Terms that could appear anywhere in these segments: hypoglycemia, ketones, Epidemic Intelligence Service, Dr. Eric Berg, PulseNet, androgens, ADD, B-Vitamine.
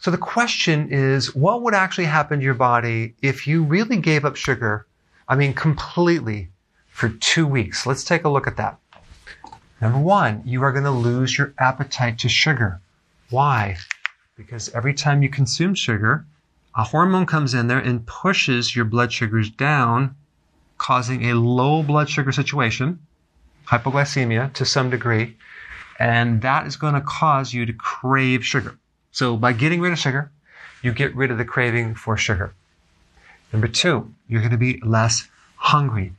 So the question is, what would actually happen to your body if you really gave up sugar, I mean completely, for 2 weeks? Let's take a look at that. Number one, you are going to lose your appetite to sugar. Why? Because every time you consume sugar, a hormone comes in there and pushes your blood sugars down, causing a low blood sugar situation, hypoglycemia to some degree, and that is going to cause you to crave sugar. So by getting rid of sugar, you get rid of the craving for sugar. Number two, you're going to be less hungry.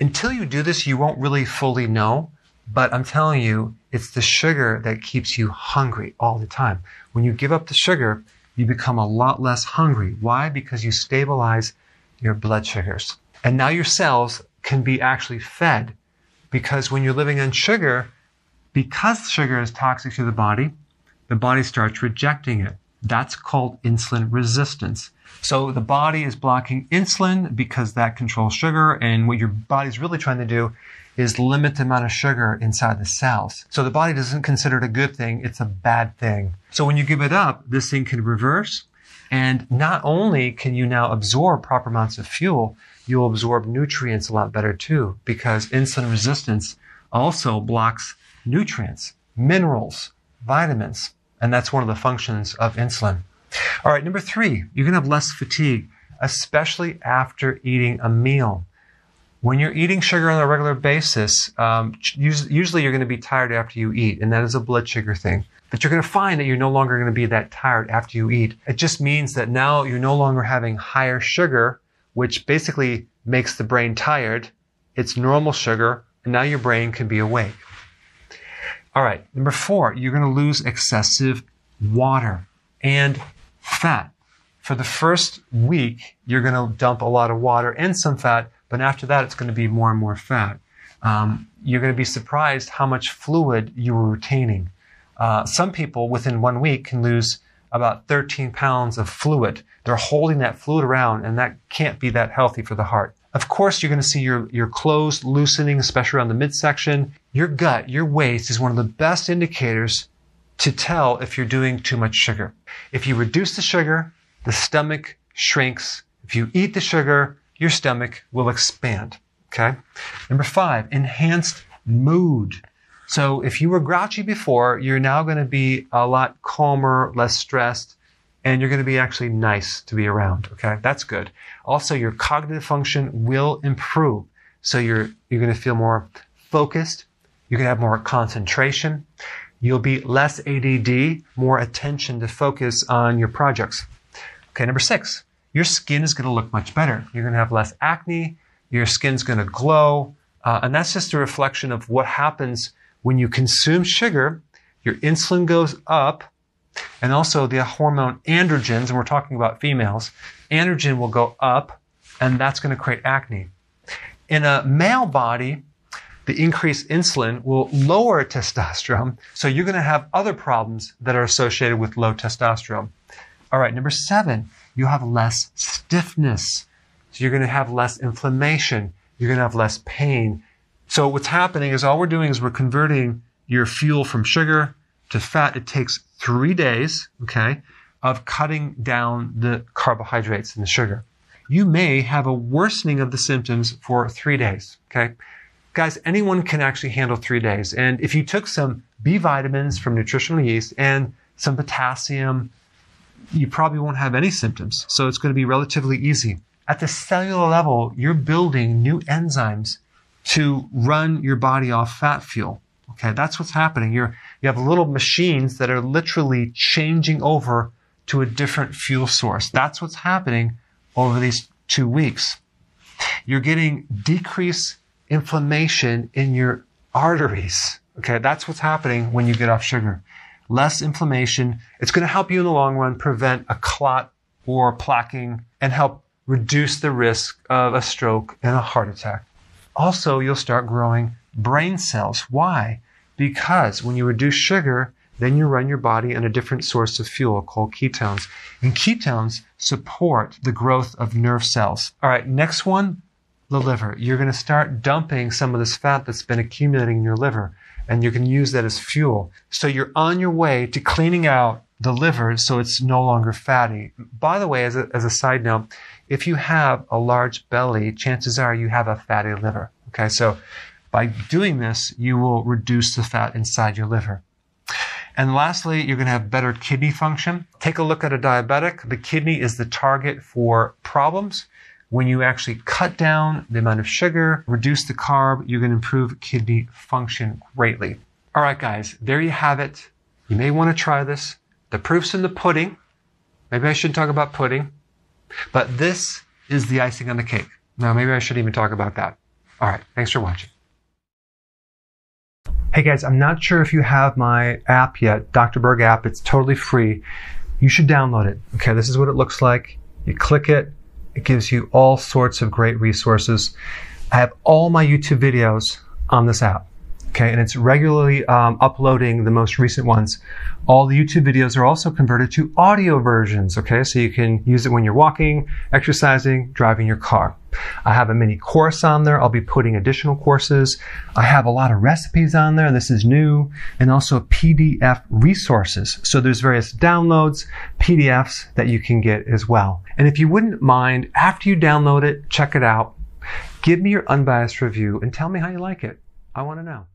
Until you do this, you won't really fully know, but I'm telling you, it's the sugar that keeps you hungry all the time. When you give up the sugar, you become a lot less hungry. Why? Because you stabilize your blood sugars. And now your cells can be actually fed, because when you're living on sugar, because sugar is toxic to the body starts rejecting it. That's called insulin resistance. So the body is blocking insulin because that controls sugar, and what your body's really trying to do is limit the amount of sugar inside the cells. So the body doesn't consider it a good thing, it's a bad thing. So when you give it up, this thing can reverse, and not only can you now absorb proper amounts of fuel, you'll absorb nutrients a lot better too, because insulin resistance also blocks nutrients, minerals, vitamins, and that's one of the functions of insulin. All right, number three, you're going to have less fatigue, especially after eating a meal. When you're eating sugar on a regular basis, usually you're going to be tired after you eat, and that is a blood sugar thing. But you're going to find that you're no longer going to be that tired after you eat. It just means that now you're no longer having higher sugar, which basically makes the brain tired. It's normal sugar, and now your brain can be awake. All right, number four, you're going to lose excessive water and fat. For the first week, you're going to dump a lot of water and some fat, but after that, it's going to be more and more fat. You're going to be surprised how much fluid you were retaining. Some people within 1 week can lose about 13 pounds of fluid. They're holding that fluid around, and that can't be that healthy for the heart. Of course, you're going to see your clothes loosening, especially around the midsection. Your gut, your waist is one of the best indicators to tell if you're doing too much sugar. If you reduce the sugar, the stomach shrinks. If you eat the sugar, your stomach will expand. Okay? Number five, enhanced mood. So if you were grouchy before, you're now going to be a lot calmer, less stressed, and you're going to be actually nice to be around, okay? That's good. Also, your cognitive function will improve. So you're going to feel more focused. You can have more concentration. You'll be less ADD, more attention to focus on your projects. Okay, number six, your skin is going to look much better. You're going to have less acne. Your skin's going to glow. And that's just a reflection of what happens when you consume sugar. Your insulin goes up. And also the hormone androgens, and we're talking about females, androgen will go up, and that's going to create acne. In a male body, the increased insulin will lower testosterone, so you're going to have other problems that are associated with low testosterone. All right, number seven, you have less stiffness. So you're going to have less inflammation. You're going to have less pain. So what's happening is all we're doing is we're converting your fuel from sugar to fat. It takes 3 days, okay, of cutting down the carbohydrates and the sugar. You may have a worsening of the symptoms for 3 days, okay? Guys, anyone can actually handle 3 days. And if you took some B vitamins from nutritional yeast and some potassium, you probably won't have any symptoms. So it's going to be relatively easy. At the cellular level, you're building new enzymes to run your body off fat fuel. Okay, that's what's happening. You have little machines that are literally changing over to a different fuel source. That's what's happening over these 2 weeks. You're getting decreased inflammation in your arteries. Okay, that's what's happening when you get off sugar. Less inflammation. It's going to help you in the long run prevent a clot or plaquing and help reduce the risk of a stroke and a heart attack. Also, you'll start growing brain cells. Why? Because when you reduce sugar, then you run your body on a different source of fuel called ketones. And ketones support the growth of nerve cells. All right, next one, the liver. You're going to start dumping some of this fat that's been accumulating in your liver, and you can use that as fuel. So you're on your way to cleaning out the liver so it's no longer fatty. By the way, as a side note, if you have a large belly, chances are you have a fatty liver. Okay, so by doing this, you will reduce the fat inside your liver. And lastly, you're going to have better kidney function. Take a look at a diabetic. The kidney is the target for problems. When you actually cut down the amount of sugar, reduce the carb, you're going to improve kidney function greatly. All right, guys, there you have it. You may want to try this. The proof's in the pudding. Maybe I shouldn't talk about pudding, but this is the icing on the cake. Now, maybe I shouldn't even talk about that. All right, thanks for watching. Hey guys, I'm not sure if you have my app yet, Dr. Berg app. It's totally free. You should download it. Okay, this is what it looks like. You click it. It gives you all sorts of great resources. I have all my YouTube videos on this app. Okay, and it's regularly uploading the most recent ones. All the YouTube videos are also converted to audio versions, okay? So you can use it when you're walking, exercising, driving your car. I have a mini course on there. I'll be putting additional courses. I have a lot of recipes on there. This is new. And also PDF resources. So there's various downloads, PDFs that you can get as well. And if you wouldn't mind, after you download it, check it out. Give me your unbiased review and tell me how you like it. I want to know.